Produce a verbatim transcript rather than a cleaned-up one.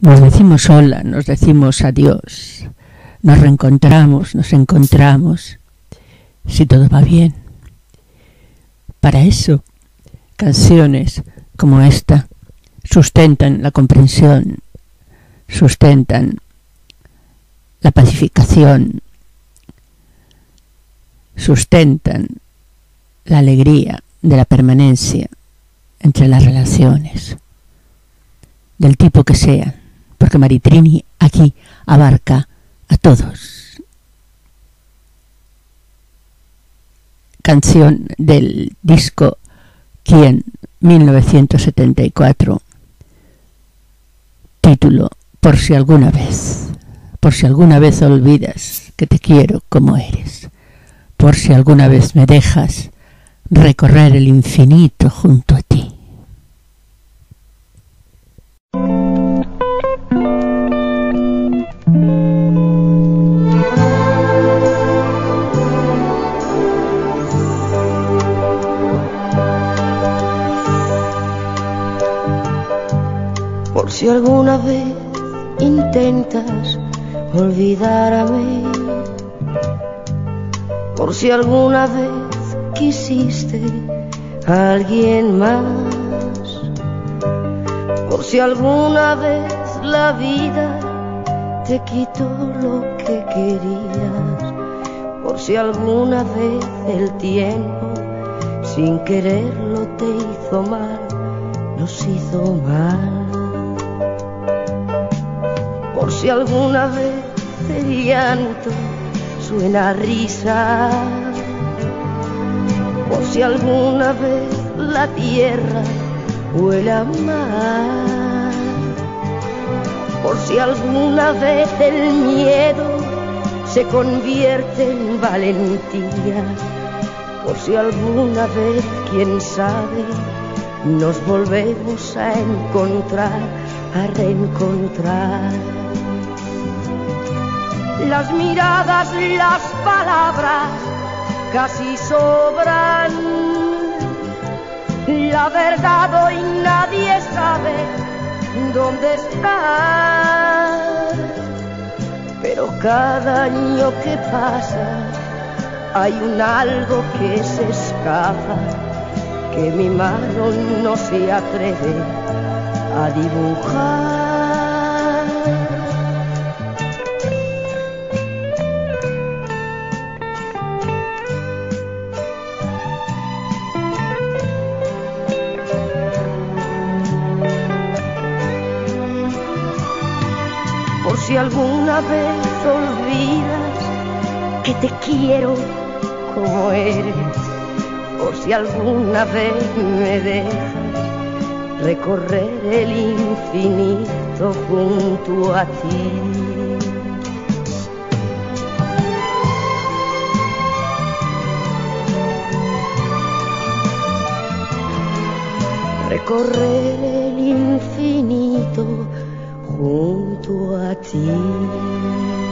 Nos decimos hola, nos decimos adiós, nos reencontramos, nos encontramos, si todo va bien. Para eso, canciones como esta sustentan la comprensión, sustentan la pacificación, sustentan la alegría de la permanencia entre las relaciones, del tipo que sea, porque Mari Trini aquí abarca a todos. Canción del disco Quien, mil novecientos setenta y cuatro, título Por si alguna vez, por si alguna vez olvidas que te quiero como eres, por si alguna vez me dejas recorrer el infinito junto a ti. Por si alguna vez intentas olvidarme, por si alguna vez quisiste a alguien más, por si alguna vez la vida te quitó lo que querías, por si alguna vez el tiempo sin quererlo te hizo mal, nos hizo mal, por si alguna vez el llanto suena a risa, por si alguna vez la tierra huele a mar, por si alguna vez el miedo se convierte en valentía, por si alguna vez, quién sabe, nos volvemos a encontrar, a reencontrar. Las miradas, las palabras casi sobran, la verdad hoy nadie sabe dónde estás, pero cada año que pasa hay un algo que se escapa, que mi mano no se atreve a dibujar. Por si alguna vez olvidas que te quiero como eres, por si alguna vez me dejas recorrer el infinito junto a ti. Recorrer el infinito junto a ti.